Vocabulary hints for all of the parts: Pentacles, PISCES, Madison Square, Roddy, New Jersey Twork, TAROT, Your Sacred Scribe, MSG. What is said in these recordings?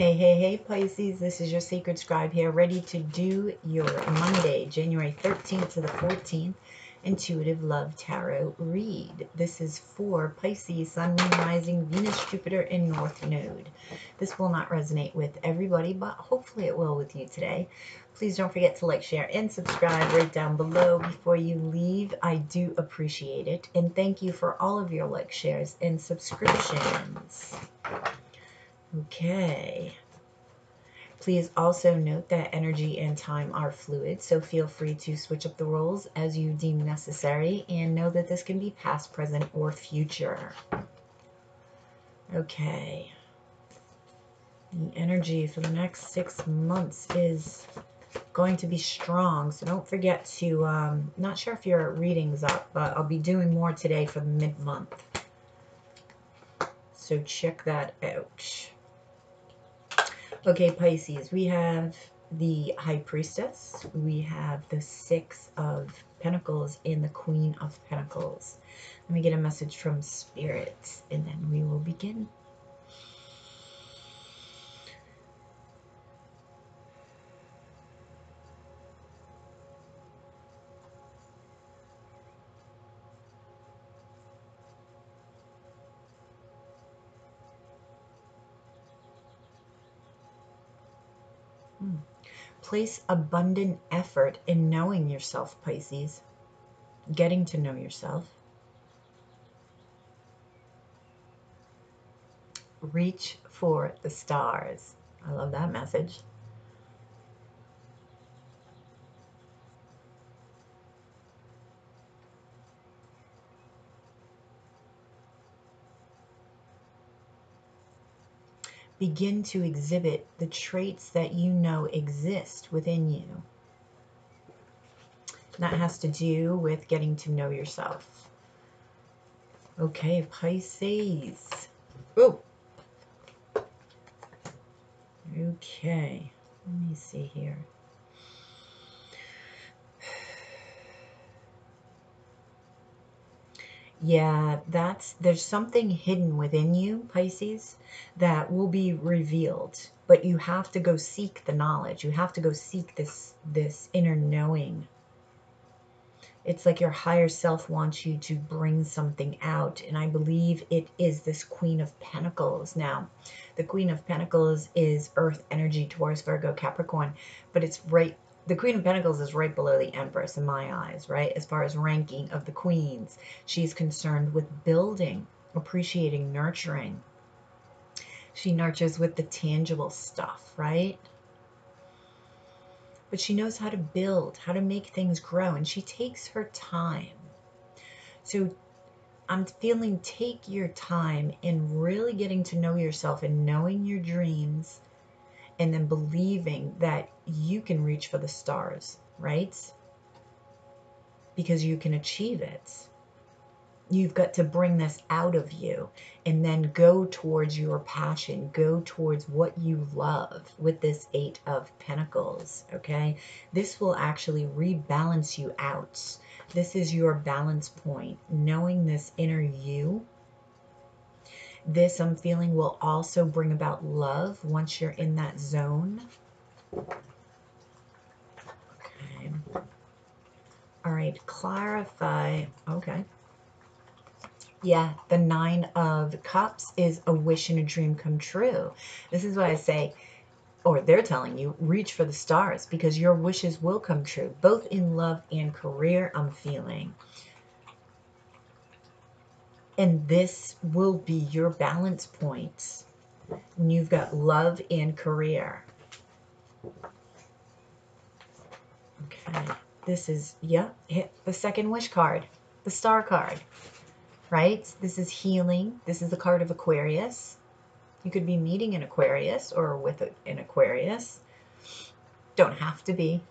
Hey, Pisces, this is your Sacred Scribe here, ready to do your Monday, January 13th to the 14th, Intuitive Love Tarot read. This is for Pisces, Sun, Moon, Rising, Venus, Jupiter, and North Node. This will not resonate with everybody, but hopefully it will with you today. Please don't forget to like, share, and subscribe right down below before you leave. I do appreciate it, and thank you for all of your likes, shares, and subscriptions. Okay, please also note that energy and time are fluid, so feel free to switch up the roles as you deem necessary, and know that this can be past, present, or future. Okay, the energy for the next 6 months is going to be strong, so don't forget to, not sure if your reading's up, but I'll be doing more today for the mid-month, so check that out. Okay, Pisces, we have the High Priestess, we have the Six of Pentacles, and the Queen of Pentacles. Let me get a message from Spirit, and then we will begin. Place abundant effort in knowing yourself, Pisces, getting to know yourself. Reach for the stars. I love that message. Begin to exhibit the traits that you know exist within you. That has to do with getting to know yourself. Okay, Pisces. Oh. Okay, let me see here. Yeah, there's something hidden within you, Pisces, that will be revealed, but you have to go seek the knowledge. You have to go seek this inner knowing. It's like your higher self wants you to bring something out, and I believe it is this Queen of Pentacles. Now, the Queen of Pentacles is Earth energy, Taurus, Virgo, Capricorn, but it's right. The Queen of Pentacles is right below the Empress in my eyes, right? As far as ranking of the queens, she's concerned with building, appreciating, nurturing. She nurtures with the tangible stuff, right? But she knows how to build, how to make things grow, and she takes her time. So I'm feeling take your time in really getting to know yourself and knowing your dreams, and then believing that you can reach for the stars, right? Because you can achieve it. You've got to bring this out of you and then go towards your passion, go towards what you love with this Eight of Pentacles, okay? This will actually rebalance you out. This is your balance point, knowing this inner you. This, I'm feeling, will also bring about love once you're in that zone. Okay. All right, clarify. Okay. Yeah, the Nine of Cups is a wish and a dream come true. This is why I say, or they're telling you, reach for the stars, because your wishes will come true, both in love and career, I'm feeling. And this will be your balance points. And you've got love and career. Okay. This is, yeah, hit the second wish card, the star card, right? This is healing. This is the card of Aquarius. You could be meeting an Aquarius or with an Aquarius. Don't have to be.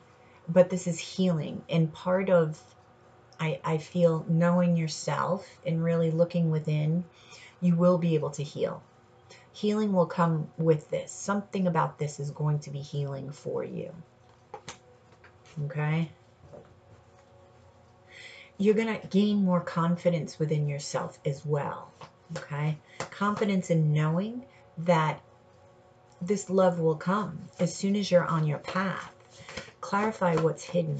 But this is healing. And part of, I feel, knowing yourself and really looking within, you will be able to heal. Healing will come with this. Something about this is going to be healing for you. Okay? You're going to gain more confidence within yourself as well. Okay? Confidence in knowing that this love will come as soon as you're on your path. Clarify what's hidden.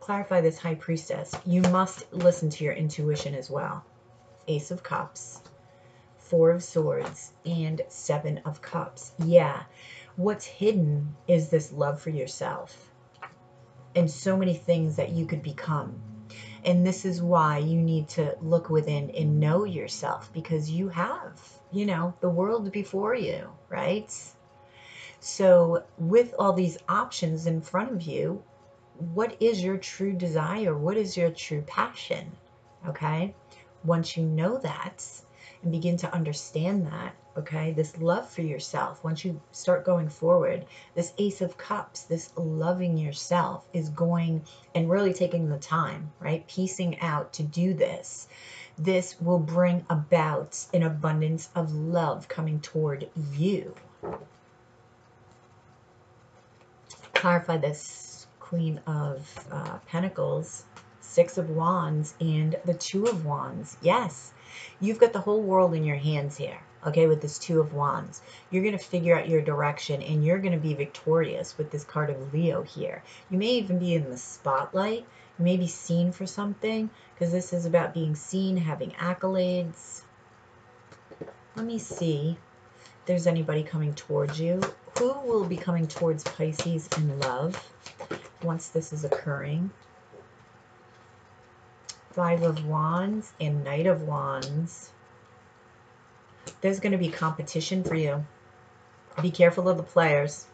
Clarify this High Priestess. You must listen to your intuition as well. Ace of Cups, Four of Swords, and Seven of Cups. Yeah, what's hidden is this love for yourself and so many things that you could become. And this is why you need to look within and know yourself, because you have, you know, the world before you, right? So with all these options in front of you, what is your true desire? What is your true passion? Okay? Once you know that and begin to understand that, okay, this love for yourself, once you start going forward, this Ace of Cups, this loving yourself is going and really taking the time, right, piecing out to do this. This will bring about an abundance of love coming toward you. Clarify this Queen of Pentacles, Six of Wands, and the Two of Wands. Yes, you've got the whole world in your hands here. Okay, with this Two of Wands, you're going to figure out your direction and you're going to be victorious with this card of Leo here. You may even be in the spotlight. You may be seen for something, because this is about being seen, having accolades. Let me see if there's anybody coming towards you. Who will be coming towards Pisces in love once this is occurring? Five of Wands and Knight of Wands. There's going to be competition for you. Be careful of the players.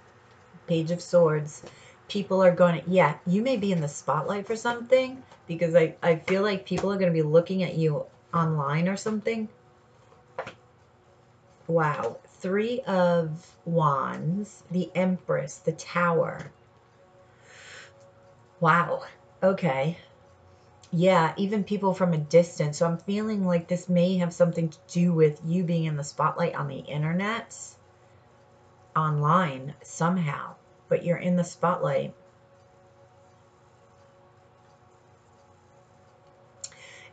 Page of Swords. People are going to, yeah, you may be in the spotlight for something, because I feel like people are going to be looking at you online or something. Wow. Three of Wands, the Empress, the Tower. Wow. Okay. Yeah, even people from a distance. So I'm feeling like this may have something to do with you being in the spotlight on the internet, online somehow, but you're in the spotlight.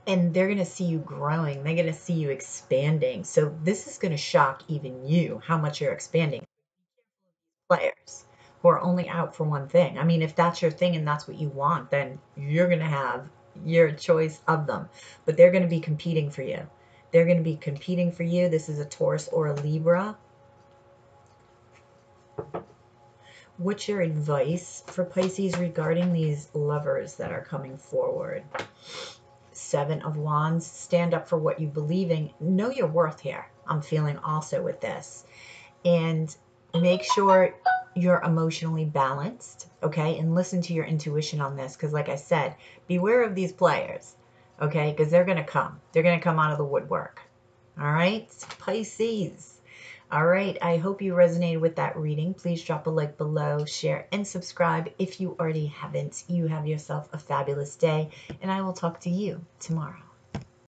And they're going to see you growing. They're going to see you expanding. So this is going to shock even you, how much you're expanding. Players who are only out for one thing. I mean, if that's your thing and that's what you want, then you're going to have your choice of them, but they're going to be competing for you. They're going to be competing for you. This is a Taurus or a Libra. What's your advice for Pisces regarding these lovers that are coming forward? Seven of Wands, stand up for what you believe in. Know your worth here, I'm feeling also with this. And make sure you're emotionally balanced, okay? And listen to your intuition on this, because like I said, beware of these players, okay? Because they're going to come. They're going to come out of the woodwork, all right? Pisces. All right, I hope you resonated with that reading. Please drop a like below, share, and subscribe if you already haven't. You have yourself a fabulous day, and I will talk to you tomorrow.